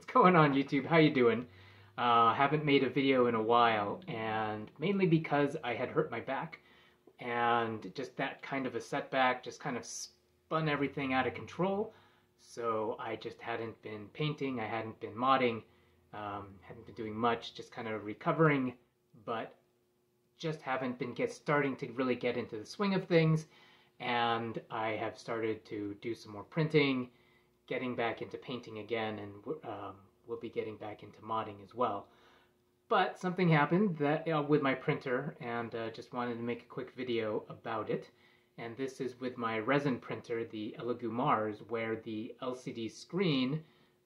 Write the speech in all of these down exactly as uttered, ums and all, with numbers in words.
What's going on, YouTube? How you doing? Uh, haven't made a video in a while, and mainly because I had hurt my back, and just that kind of a setback just kind of spun everything out of control. So I just hadn't been painting, I hadn't been modding, um, hadn't been doing much, just kind of recovering, but just haven't been get starting to really get into the swing of things. And I have started to do some more printing, getting back into painting again, and um, we'll be getting back into modding as well. But something happened that uh, with my printer, and uh, just wanted to make a quick video about it. And this is with my resin printer, the Elegoo Mars, where the L C D screen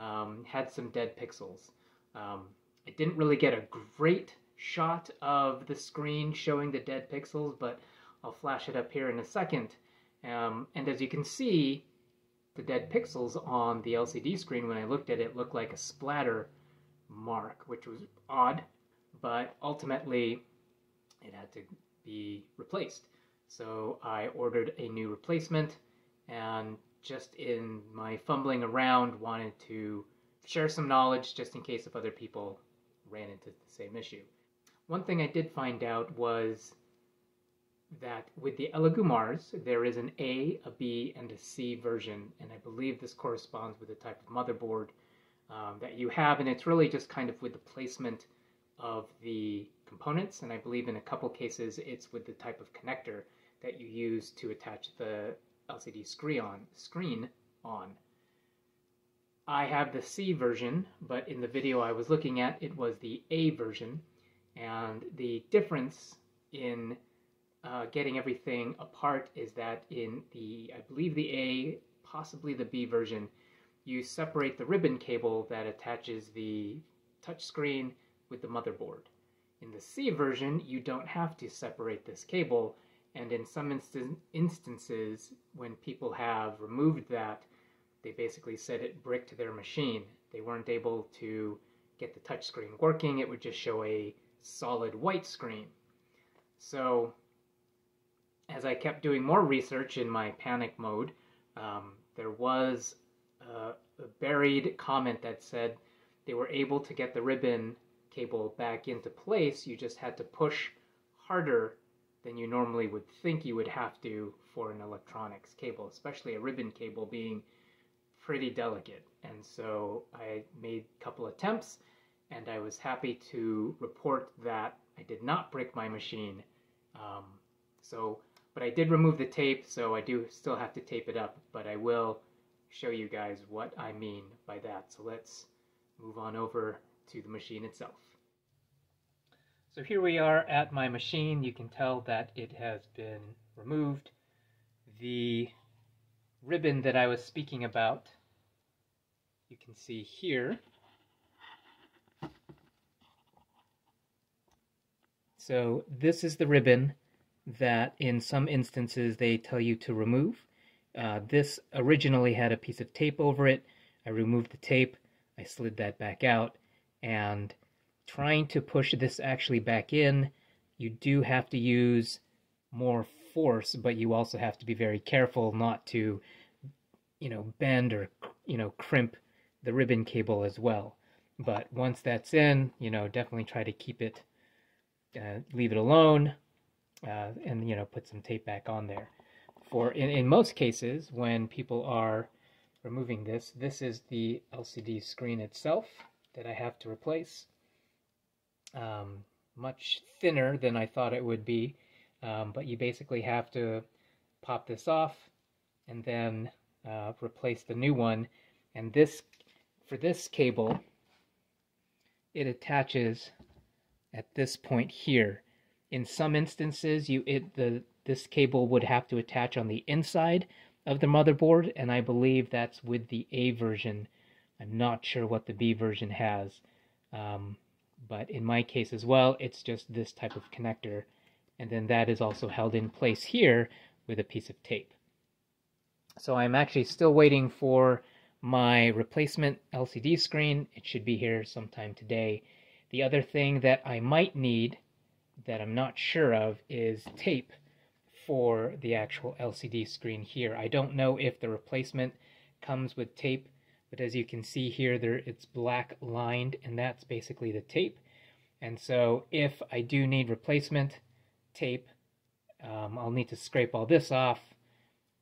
um, had some dead pixels. Um, I didn't really get a great shot of the screen showing the dead pixels, but I'll flash it up here in a second. Um, and as you can see, the dead pixels on the L C D screen, when I looked at it, looked like a splatter mark, which was odd, but ultimately it had to be replaced. So I ordered a new replacement, and just in my fumbling around, wanted to share some knowledge just in case if other people ran into the same issue. One thing I did find out was that with the Elegoo Mars, there is an A, a B, and a C version, and I believe this corresponds with the type of motherboard um, that you have, and it's really just kind of with the placement of the components, and I believe in a couple cases it's with the type of connector that you use to attach the L C D screen on. Screen on. I have the C version, but in the video I was looking at, it was the A version, and the difference in Uh, getting everything apart is that in the, I believe the A, possibly the B version, you separate the ribbon cable that attaches the touchscreen with the motherboard. In the C version, you don't have to separate this cable, and in some instan instances, when people have removed that, they basically said it bricked their machine. They weren't able to get the touchscreen working, it would just show a solid white screen. So as I kept doing more research in my panic mode, um, there was a, a buried comment that said they were able to get the ribbon cable back into place, you just had to push harder than you normally would think you would have to for an electronics cable, especially a ribbon cable being pretty delicate. And so I made a couple attempts, and I was happy to report that I did not break my machine. Um, so. But I did remove the tape, so I do still have to tape it up, but I will show you guys what I mean by that. So let's move on over to the machine itself. So here we are at my machine. You can tell that it has been removed. The ribbon that I was speaking about, you can see here. So this is the ribbon that in some instances they tell you to remove. Uh, this originally had a piece of tape over it. I removed the tape, I slid that back out, and trying to push this actually back in, you do have to use more force, but you also have to be very careful not to, you know, bend or, you know, crimp the ribbon cable as well. But once that's in, you know, definitely try to keep it, uh, leave it alone, Uh, and, you know, put some tape back on there. For in, in most cases, when people are removing this, this is the L C D screen itself that I have to replace. Um, much thinner than I thought it would be, um, but you basically have to pop this off and then uh, replace the new one. And this, for this cable, it attaches at this point here. In some instances, you it, the this cable would have to attach on the inside of the motherboard, and I believe that's with the A version. I'm not sure what the B version has, um, but in my case as well, it's just this type of connector, and then that is also held in place here with a piece of tape. So I'm actually still waiting for my replacement L C D screen. It should be here sometime today. The other thing that I might need that I'm not sure of is tape for the actual L C D screen here. I don't know if the replacement comes with tape, But as you can see here, there it's black lined, and that's basically the tape. And so if I do need replacement tape, um, I'll need to scrape all this off,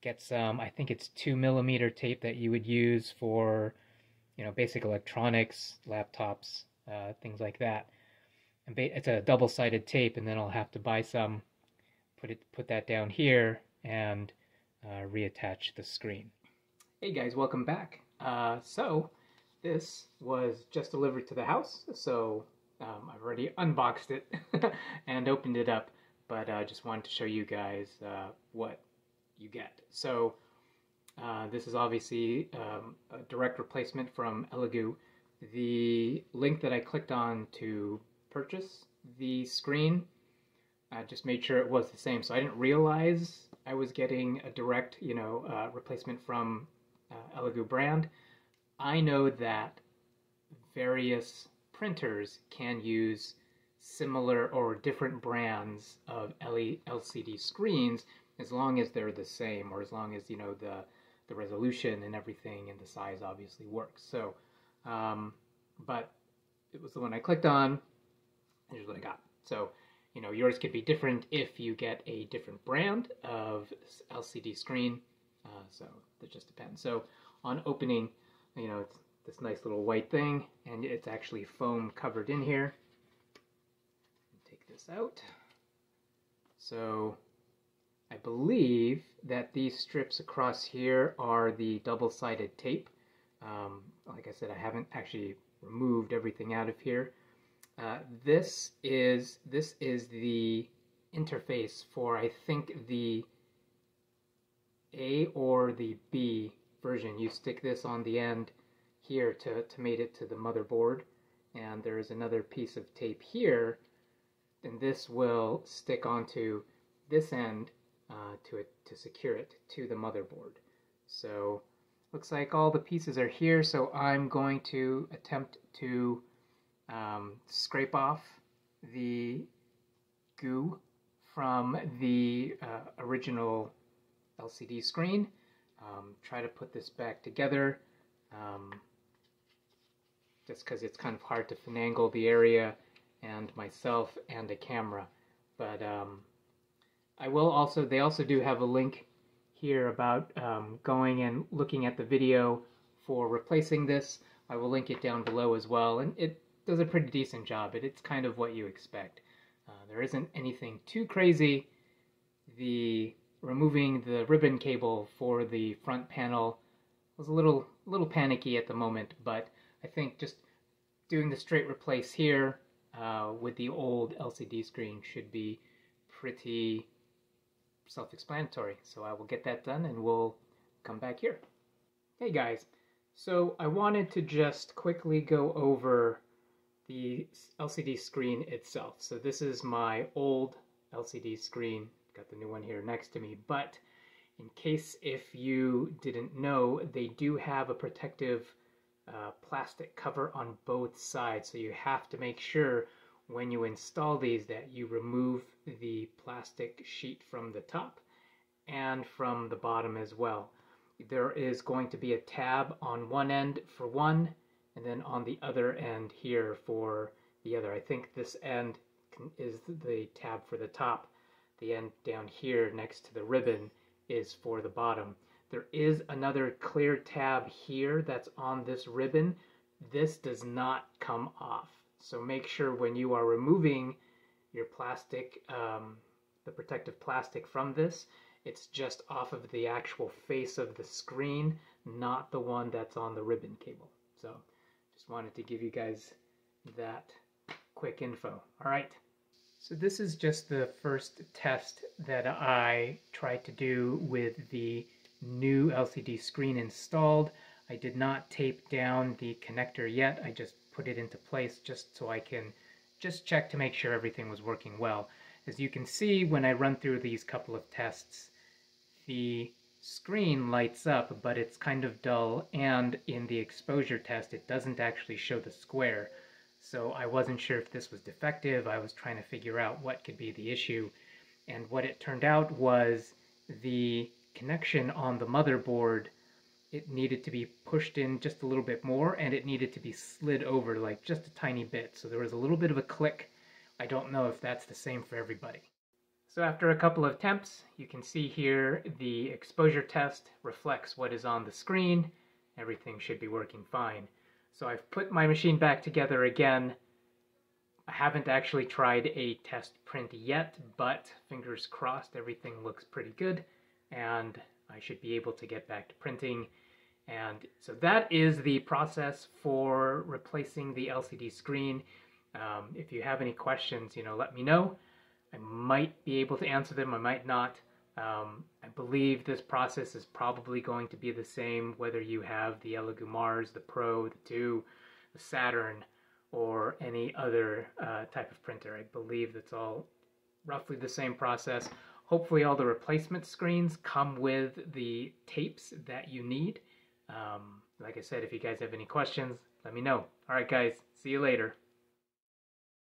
get some, I think it's two millimeter tape that you would use for, you know, basic electronics, laptops, uh, things like that. And it's a double-sided tape, and then I'll have to buy some, put it, put that down here, and uh, reattach the screen. Hey guys, welcome back. Uh, so this was just delivered to the house, so um, I've already unboxed it and opened it up, but I uh, just wanted to show you guys uh, what you get. So uh, this is obviously um, a direct replacement from Elegoo. The link that I clicked on to purchase the screen, I just made sure it was the same, so I didn't realize I was getting a direct, you know, uh, replacement from Uh, Elegoo brand. I know that various printers can use similar or different brands of L C D screens as long as they're the same, or as long as, you know, the the resolution and everything and the size obviously works. So, um, but it was the one I clicked on. Here's what I got. So, you know, yours could be different if you get a different brand of L C D screen. Uh, so that just depends. So on opening, you know, it's this nice little white thing, and it's actually foam covered in here. Take this out. So I believe that these strips across here are the double-sided tape. Um, like I said, I haven't actually removed everything out of here. Uh, this is this is the interface for, I think, the A or the B version. You stick this on the end here to, to mate it to the motherboard, and there is another piece of tape here, and this will stick onto this end uh, to it to secure it to the motherboard. So looks like all the pieces are here, so I'm going to attempt to um, scrape off the goo from the uh, original L C D screen, um, try to put this back together, um, just because it's kind of hard to finagle the area and myself and a camera. But um, I will also, they also do have a link here about um, going and looking at the video for replacing this. I will link it down below as well, and it does a pretty decent job. It, it's kind of what you expect. Uh, there isn't anything too crazy. The removing the ribbon cable for the front panel was a little little panicky at the moment, but I think just doing the straight replace here uh, with the old L C D screen should be pretty self-explanatory. So I will get that done, and we'll come back here. Hey guys, so I wanted to just quickly go over the L C D screen itself. So this is my old L C D screen. Got the new one here next to me, but in case if you didn't know, they do have a protective uh, plastic cover on both sides, so you have to make sure when you install these that you remove the plastic sheet from the top and from the bottom as well. There is going to be a tab on one end for one, and then on the other end here for the other. I think this end is the tab for the top. The end down here next to the ribbon is for the bottom. There is another clear tab here that's on this ribbon. This does not come off. So make sure when you are removing your plastic, um, the protective plastic from this, it's just off of the actual face of the screen, not the one that's on the ribbon cable. So just wanted to give you guys that quick info. All right. So this is just the first test that I tried to do with the new L C D screen installed. I did not tape down the connector yet. I just put it into place just so I can just check to make sure everything was working well. As you can see, when I run through these couple of tests, the screen lights up, but it's kind of dull, and in the exposure test, it doesn't actually show the square. So I wasn't sure if this was defective. I was trying to figure out what could be the issue. And what it turned out was the connection on the motherboard it needed to be pushed in just a little bit more, and it needed to be slid over like just a tiny bit. So there was a little bit of a click. I don't know if that's the same for everybody. So after a couple of temps, you can see here the exposure test reflects what is on the screen. Everything should be working fine. So I've put my machine back together again. I haven't actually tried a test print yet, but fingers crossed everything looks pretty good and I should be able to get back to printing. And so that is the process for replacing the L C D screen. Um, if you have any questions, you know, let me know. I might be able to answer them, I might not. Um, I believe this process is probably going to be the same whether you have the Elegoo Mars, the Pro, the two, the Saturn, or any other uh, type of printer. I believe that's all roughly the same process. Hopefully all the replacement screens come with the tapes that you need. Um, like I said, if you guys have any questions, let me know. All right, guys, see you later.